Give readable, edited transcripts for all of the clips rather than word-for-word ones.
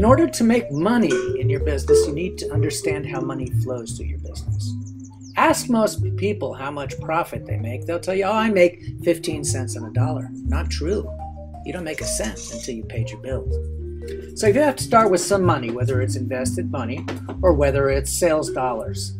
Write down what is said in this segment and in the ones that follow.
In order to make money in your business, you need to understand how money flows through your business. Ask most people how much profit they make. They'll tell you, oh, I make 15 cents on a dollar. Not true. You don't make a cent until you paid your bills. So you have to start with some money, whether it's invested money or whether it's sales dollars.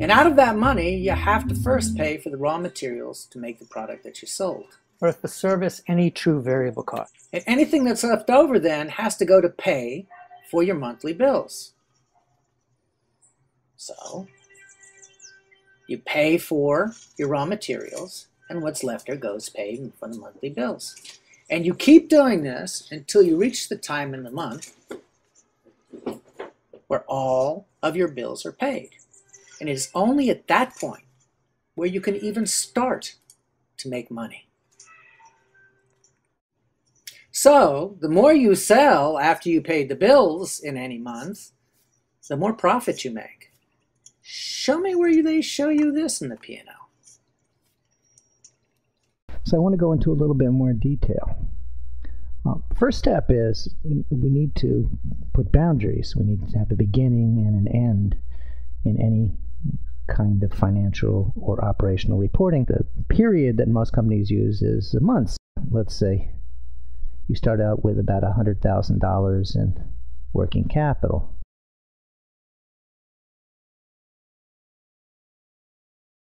And out of that money, you have to first pay for the raw materials to make the product that you sold. Or the service, any true variable cost. And anything that's left over then has to go to pay for your monthly bills. So you pay for your raw materials, and what's left there goes paid for the monthly bills. And you keep doing this until you reach the time in the month where all of your bills are paid. And it is only at that point where you can even start to make money. So the more you sell after you paid the bills in any month, the more profit you make. Show me where they show you this in the P&L. So I want to go into a little bit more detail. First step is we need to put boundaries. We need to have a beginning and an end in any kind of financial or operational reporting. The period that most companies use is months. Let's say you start out with about $100,000 in working capital.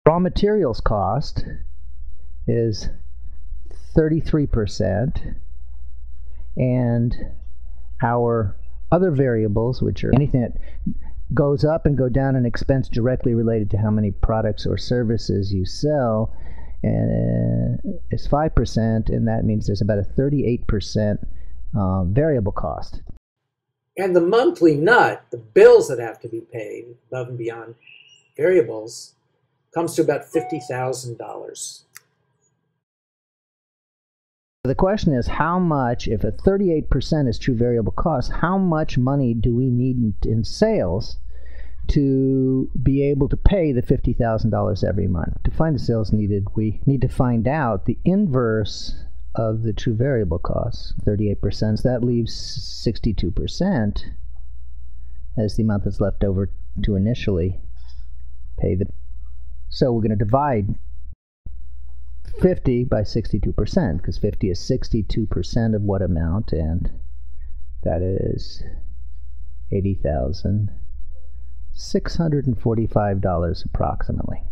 Raw materials cost is 33%, and our other variables, which are anything that goes up and go down in expense directly related to how many products or services you sell, is 5%, and that means there's about a 38% variable cost. And the monthly nut, the bills that have to be paid above and beyond variables, comes to about $50,000. The question is, how much, if a 38% is true variable cost, how much money do we need in sales to be able to pay the $50,000 every month? To find the sales needed, we need to find out the inverse of the true variable cost, 38%. So that leaves 62% as the amount that's left over to initially pay the. So we're going to divide 50 by 62%, because 50 is 62% of what amount, and that is $80,645 approximately.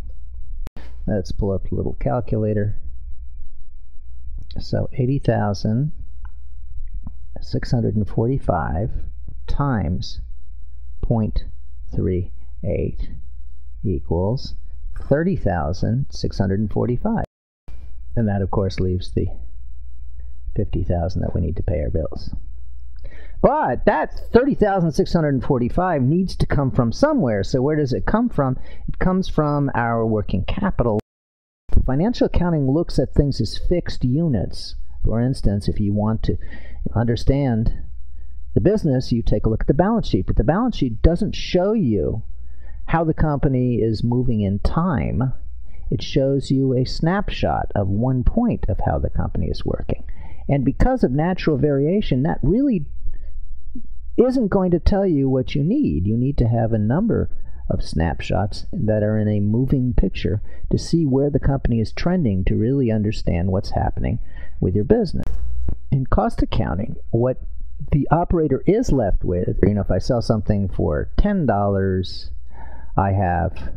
Let's pull up a little calculator. So 80,645 times 0.38 equals 30,645. And that, of course, leaves the $50,000 that we need to pay our bills. But that $30,645 needs to come from somewhere. So where does it come from? It comes from our working capital. Financial accounting looks at things as fixed units. For instance, if you want to understand the business, you take a look at the balance sheet. But the balance sheet doesn't show you how the company is moving in time. It shows you a snapshot of one point of how the company is working. And because of natural variation, that really isn't going to tell you what you need. You need to have a number of snapshots that are in a moving picture to see where the company is trending to really understand what's happening with your business. In cost accounting, what the operator is left with, you know, if I sell something for $10, I have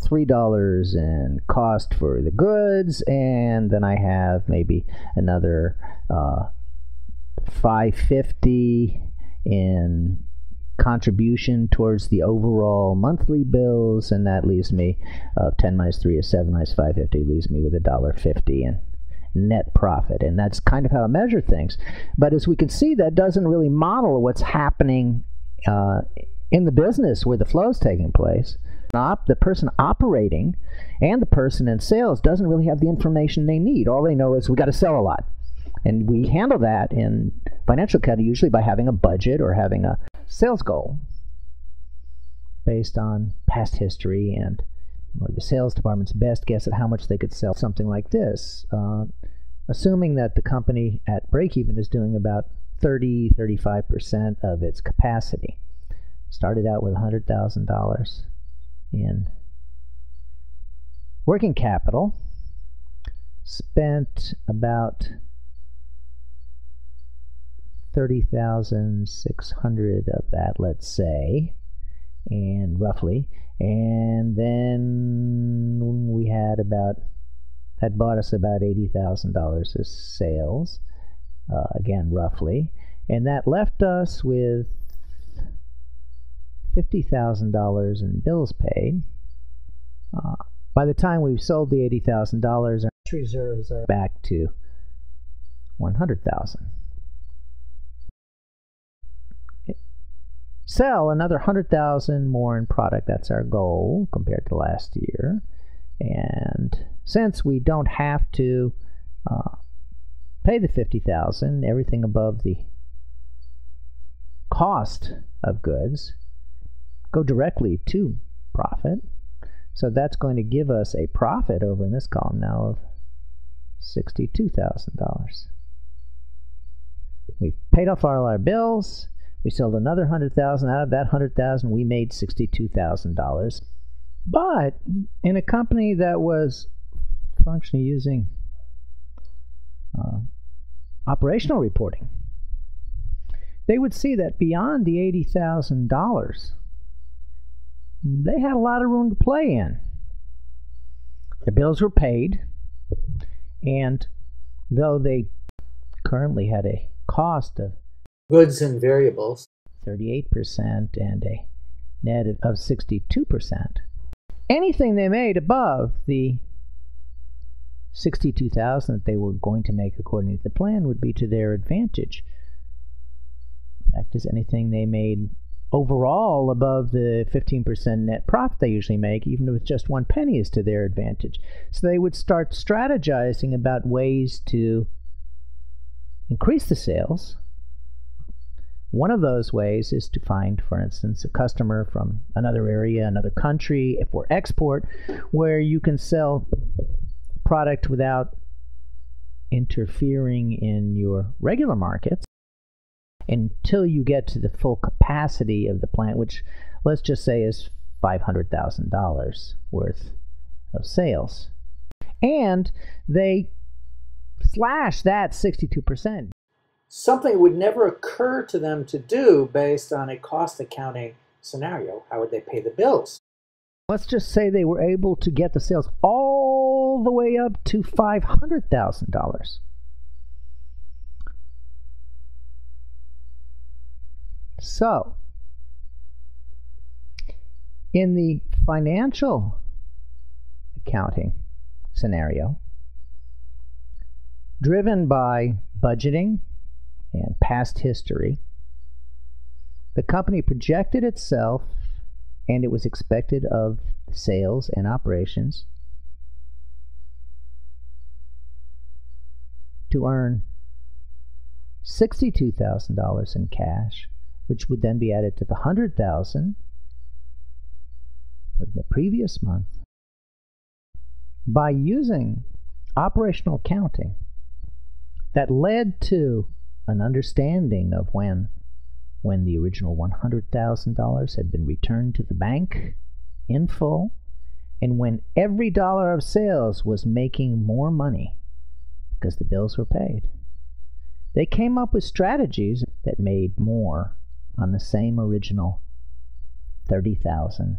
$3 in cost for the goods, and then I have maybe another $5.50 in contribution towards the overall monthly bills, and that leaves me 10 minus 3 is 7 minus 5.50 leaves me with $1.50 in net profit. And that's kind of how I measure things. But as we can see, that doesn't really model what's happening in the business where the flow is taking place. The person operating and the person in sales doesn't really have the information they need. All they know is we got to sell a lot, and we handle that in financial accounting usually by having a budget or having a sales goal based on past history and or the sales department's best guess at how much they could sell. Something like this, assuming that the company at break even is doing about 30-35% of its capacity. Started out with $100,000 in working capital, spent about $30,600 of that, let's say, and roughly, and then we had about, that bought us about $80,000 of sales, again roughly, and that left us with $50,000 in bills paid. By the time we've sold the $80,000, our reserves are back to $100,000. Sell another $100,000 more in product. That's our goal compared to last year. And since we don't have to pay the $50,000, everything above the cost of goods go directly to profit. So that's going to give us a profit over in this column now of $62,000. We've paid off all our bills. We sold another $100,000. Out of that $100,000, we made $62,000. But in a company that was functionally using operational reporting, they would see that beyond the $80,000, they had a lot of room to play in. The bills were paid, and though they currently had a cost of goods and variables, 38%, and a net of 62%. Anything they made above the $62,000 that they were going to make according to the plan would be to their advantage. In fact, is anything they made overall above the 15% net profit they usually make, even with just 1 penny, is to their advantage. So they would start strategizing about ways to increase the sales. One of those ways is to find, for instance, a customer from another area, another country, if we're export, where you can sell product without interfering in your regular markets until you get to the full capacity of the plant, which let's just say is $500,000 worth of sales. And they slash that 62%. Something that would never occur to them to do based on a cost accounting scenario. How would they pay the bills? Let's just say they were able to get the sales all the way up to $500,000. So, in the financial accounting scenario, driven by budgeting and past history, the company projected itself, and it was expected of sales and operations to earn $62,000 in cash, which would then be added to the $100,000 from the previous month. By using operational accounting, that led to an understanding of when the original $100,000 had been returned to the bank in full, and when every dollar of sales was making more money because the bills were paid. They came up with strategies that made more on the same original $30,000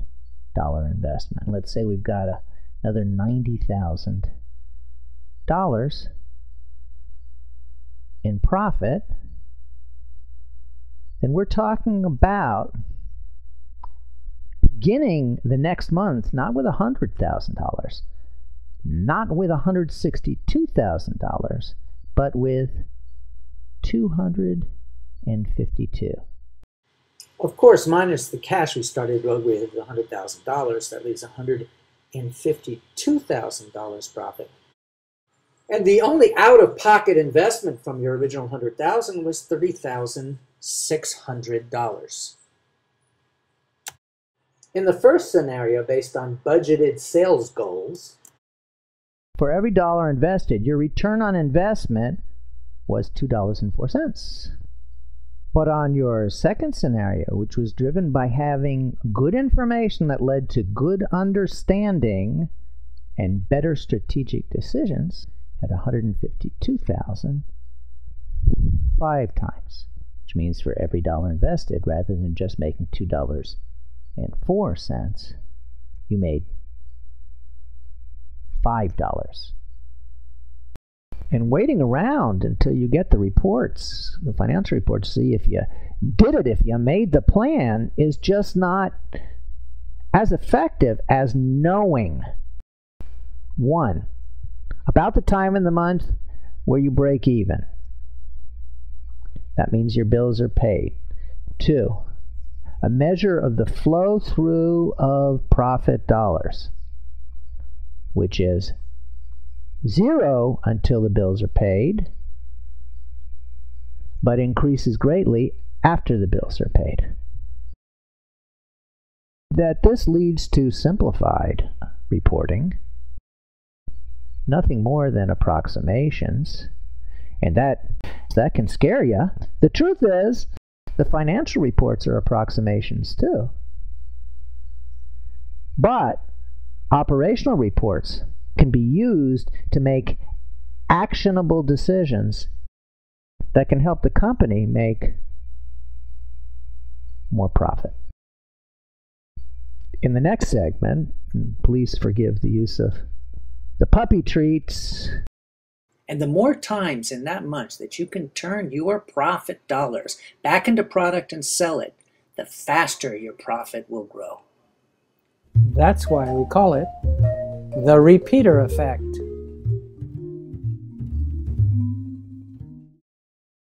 investment. Let's say we've got another $90,000 in profit, then we're talking about beginning the next month not with $100,000, not with $162,000, but with $252,000. Of course, minus the cash we started with $100,000, that leaves $152,000 profit. And the only out-of-pocket investment from your original $100,000 was $30,600. In the first scenario, based on budgeted sales goals, for every dollar invested, your return on investment was $2.04. But on your second scenario, which was driven by having good information that led to good understanding and better strategic decisions, at 152,000, 5 times, which means for every dollar invested, rather than just making $2.04, you made $5. And waiting around until you get the reports, the financial reports, see if you did it, if you made the plan, is just not as effective as knowing, one, about the time in the month where you break even. That means your bills are paid. 2, a measure of the flow through of profit dollars, which is 0 until the bills are paid, but increases greatly after the bills are paid. That this leads to simplified reporting, nothing more than approximations, and that can scare you. The truth is, the financial reports are approximations too, but operational reports can be used to make actionable decisions that can help the company make more profit. In the next segment, please forgive the use of the puppy treats. And the more times in that month that you can turn your profit dollars back into product and sell it, the faster your profit will grow. That's why we call it the repeater effect.